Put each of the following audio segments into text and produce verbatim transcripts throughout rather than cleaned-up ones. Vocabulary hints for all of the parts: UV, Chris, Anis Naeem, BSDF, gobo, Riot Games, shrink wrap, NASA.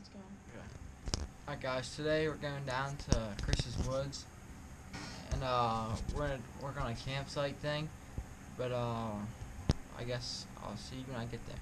Let's go. Yeah. Alright guys, today we're going down to Chris's woods, and uh, we're gonna work on a campsite thing, but uh, I guess I'll see you when I get there.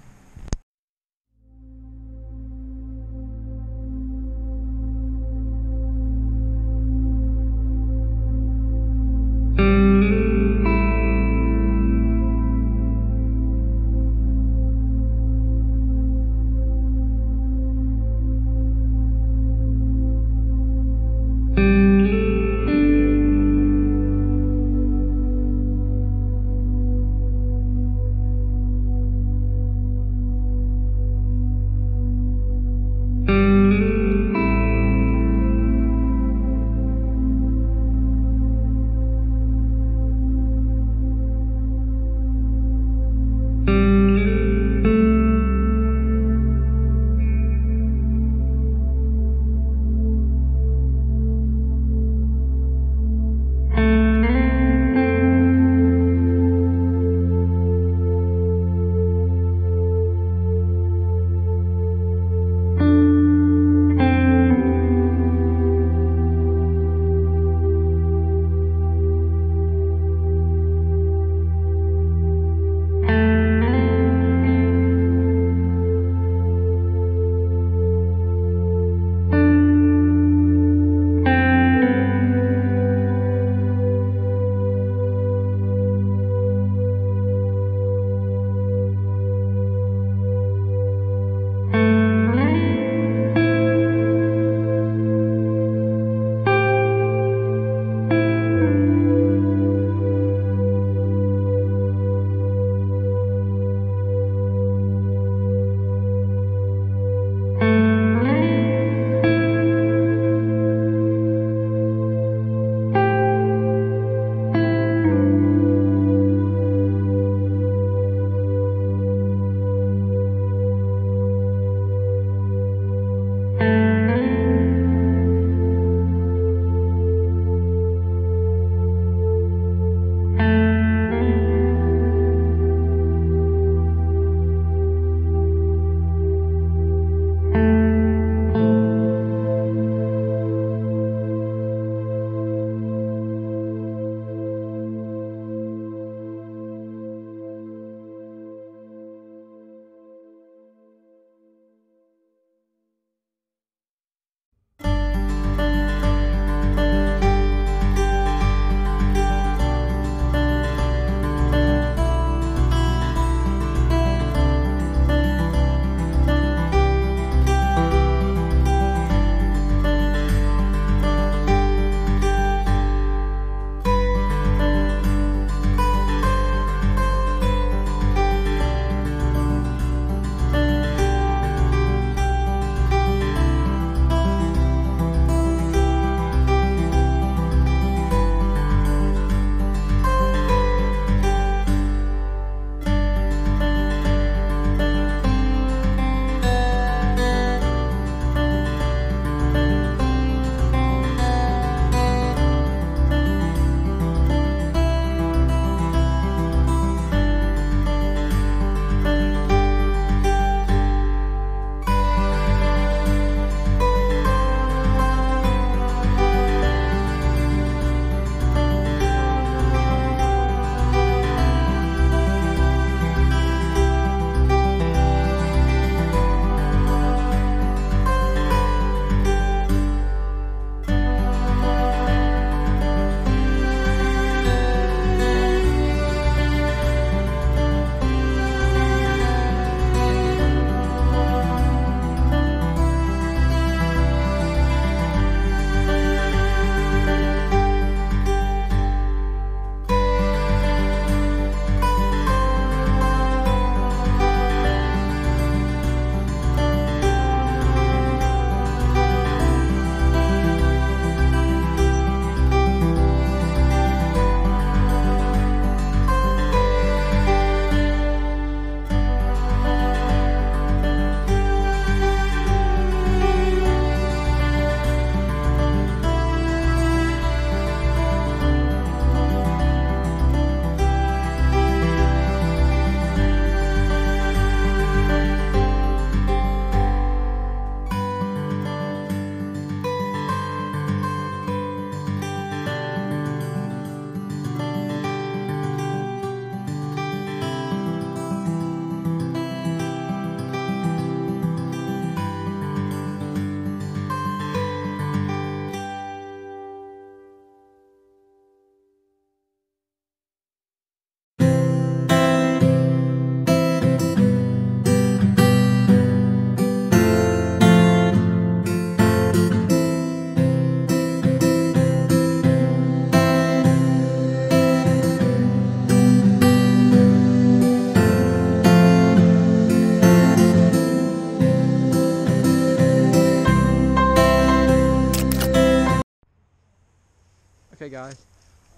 Okay guys,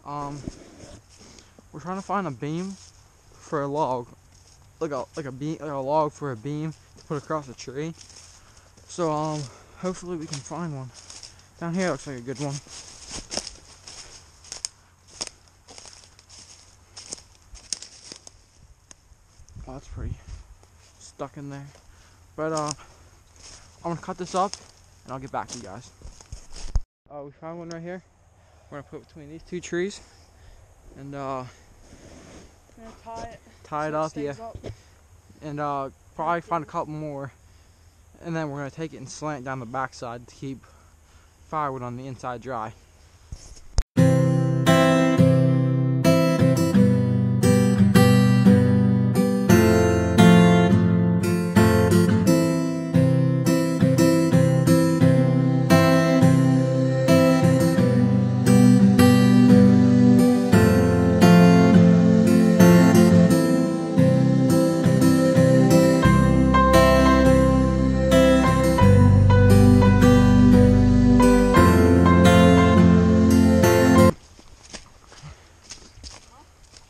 um, we're trying to find a beam for a log, like a like a beam, like a log for a beam to put across a tree. So um, hopefully we can find one. Down here looks like a good one. Oh, that's pretty stuck in there. But uh, I'm gonna cut this up and I'll get back to you guys. Oh, uh, we found one right here. We're gonna put it between these two trees, and uh, tie it, tie it up, yeah, up. and uh, probably find a couple more, and then we're gonna take it and slant down the backside to keep firewood on the inside dry.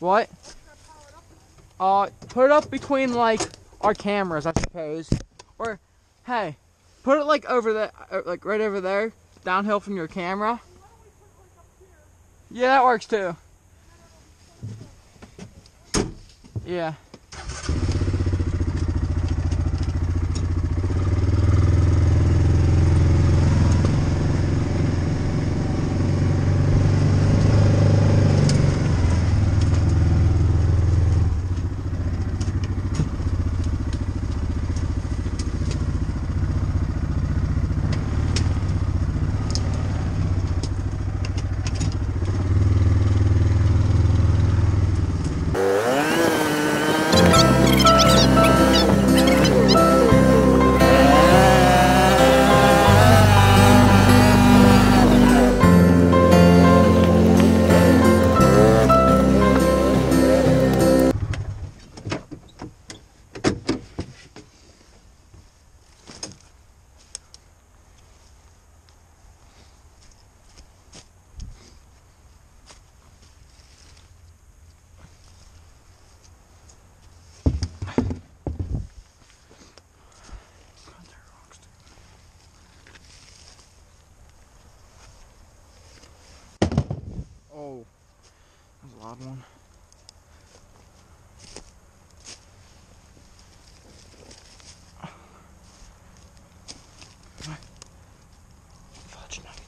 What? Uh, put it up between, like, our cameras, I suppose. Or, hey, put it, like, over there, like, right over there, downhill from your camera. Yeah, that works, too. Yeah. Oh, that was a loud one. Fudge nuggets.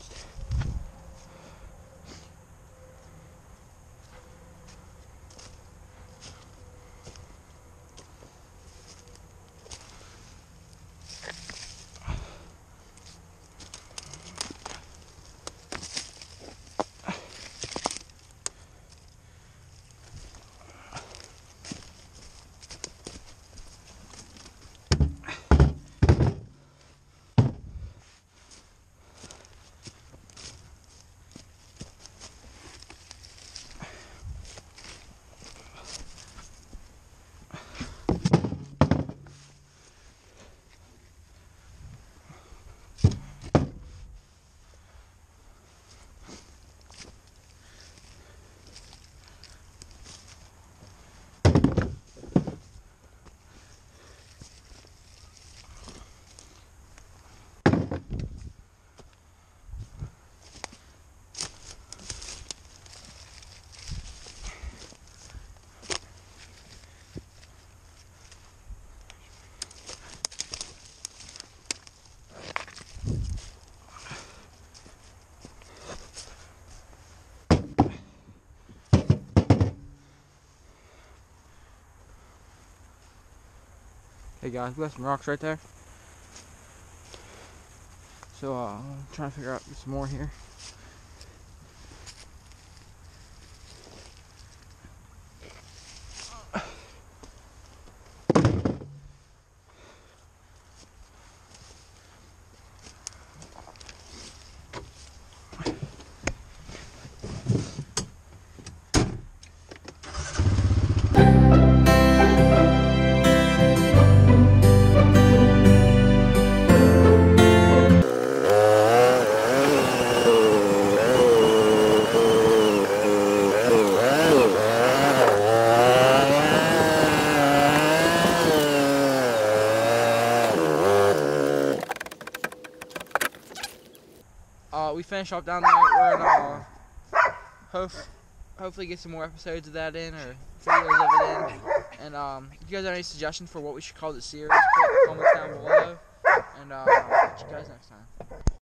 Hey guys, we got some rocks right there. So uh, I'm trying to figure out get some more here. Oh. uh, we finish off down there. We're gonna uh, hope, hopefully get some more episodes of that in, or videos of it in. And um, if you guys have any suggestions for what we should call the series, put comments down below. And uh, I'll catch you guys next time.